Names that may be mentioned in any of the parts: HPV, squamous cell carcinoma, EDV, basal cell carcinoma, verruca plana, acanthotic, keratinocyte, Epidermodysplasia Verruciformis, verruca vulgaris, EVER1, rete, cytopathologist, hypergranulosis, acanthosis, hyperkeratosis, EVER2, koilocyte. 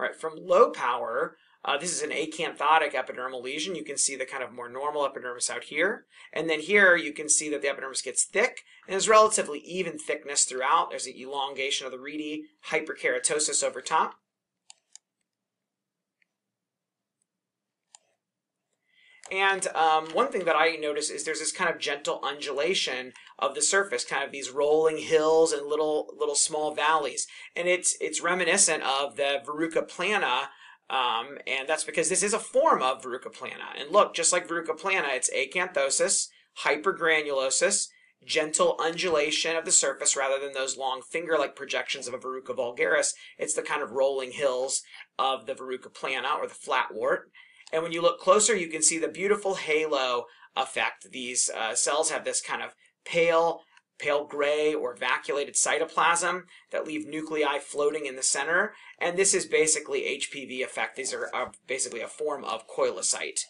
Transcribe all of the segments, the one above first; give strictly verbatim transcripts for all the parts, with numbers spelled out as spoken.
All right, from low power, uh, this is an acanthotic epidermal lesion. You can see the kind of more normal epidermis out here. And then here you can see that the epidermis gets thick, and there's relatively even thickness throughout. There's an elongation of the rete, hyperkeratosis over top. And um, one thing that I notice is there's this kind of gentle undulation of the surface, kind of these rolling hills and little little small valleys. And it's it's reminiscent of the verruca plana, um, and that's because this is a form of verruca plana. And look, just like verruca plana, it's acanthosis, hypergranulosis, gentle undulation of the surface rather than those long finger-like projections of a verruca vulgaris. It's the kind of rolling hills of the verruca plana or the flatwort. And when you look closer, you can see the beautiful halo effect. These uh, cells have this kind of pale, pale gray or vacuolated cytoplasm that leave nuclei floating in the center. And this is basically H P V effect. These are uh, basically a form of koilocyte.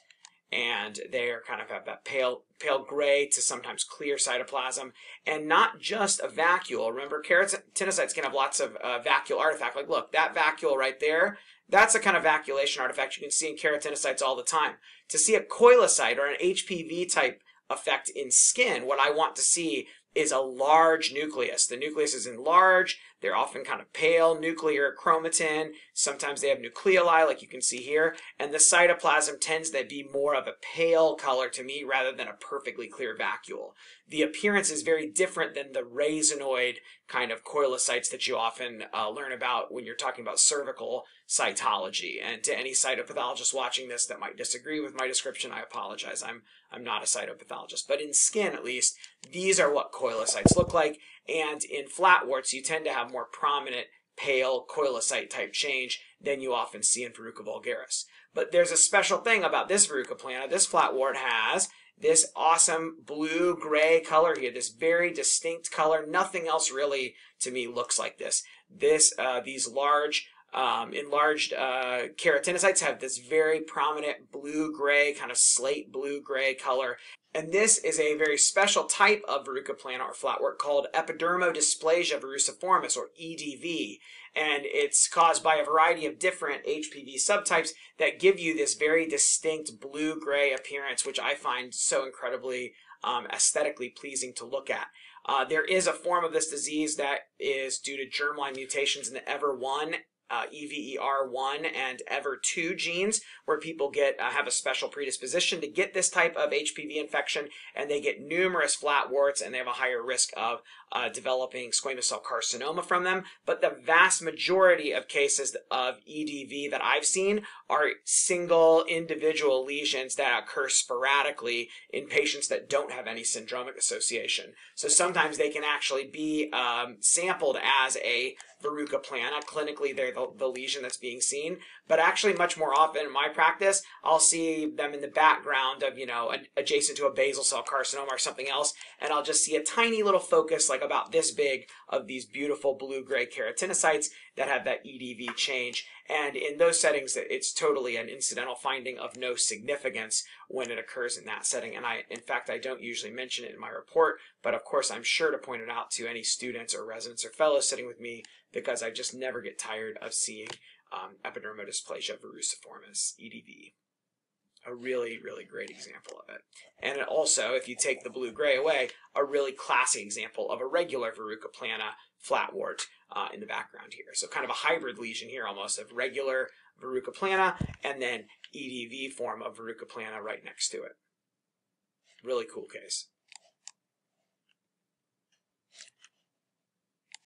And they are kind of have that pale, pale gray to sometimes clear cytoplasm, and not just a vacuole. Remember, keratinocytes can have lots of uh, vacuole artifact. Like, look, that vacuole right there, that's a kind of vacuolation artifact you can see in keratinocytes all the time. To see a koilocyte or an H P V type effect in skin, what I want to see is a large nucleus. The nucleus is enlarged. They're often kind of pale, nuclear chromatin. Sometimes they have nucleoli, like you can see here. And the cytoplasm tends to be more of a pale color to me rather than a perfectly clear vacuole. The appearance is very different than the raisinoid kind of coilocytes that you often uh, learn about when you're talking about cervical cytology. And to any cytopathologist watching this that might disagree with my description, I apologize. I'm, I'm not a cytopathologist. But in skin, at least, these are what coilocytes look like. And in flatworts, you tend to have more prominent, pale, coilocyte type change than you often see in verruca vulgaris. But there's a special thing about this verruca plana. This flatwort has this awesome blue-gray color here, this very distinct color. Nothing else really, to me, looks like this. This, uh, these large, um, enlarged uh, keratinocytes have this very prominent blue-gray, kind of slate blue-gray color. And this is a very special type of verruca plana or flatwort called Epidermodysplasia Verruciformis, or E D V. And it's caused by a variety of different H P V subtypes that give you this very distinct blue-gray appearance, which I find so incredibly um, aesthetically pleasing to look at. Uh, there is a form of this disease that is due to germline mutations in the E V E R one, Uh, E V E R one and E V E R two genes, where people get uh, have a special predisposition to get this type of H P V infection, and they get numerous flatworts, and they have a higher risk of uh, developing squamous cell carcinoma from them. But the vast majority of cases of E D V that I've seen are single individual lesions that occur sporadically in patients that don't have any syndromic association. So sometimes they can actually be um, sampled as a verruca plana. Clinically, they're the, the lesion that's being seen, but actually much more often in my practice, I'll see them in the background of, you know, adjacent to a basal cell carcinoma or something else, and I'll just see a tiny little focus, like about this big, of these beautiful blue-gray keratinocytes that have that E D V change. And in those settings, it's totally an incidental finding of no significance when it occurs in that setting. And I, in fact, I don't usually mention it in my report, but of course, I'm sure to point it out to any students or residents or fellows sitting with me, because I just never get tired of seeing um, Epidermodysplasia Verruciformis, E D V. A really, really great example of it. And it also, if you take the blue-gray away, a really classy example of a regular verruca plana flatwort uh, in the background here. So kind of a hybrid lesion here almost of regular verruca plana and then E D V form of verruca plana right next to it. Really cool case.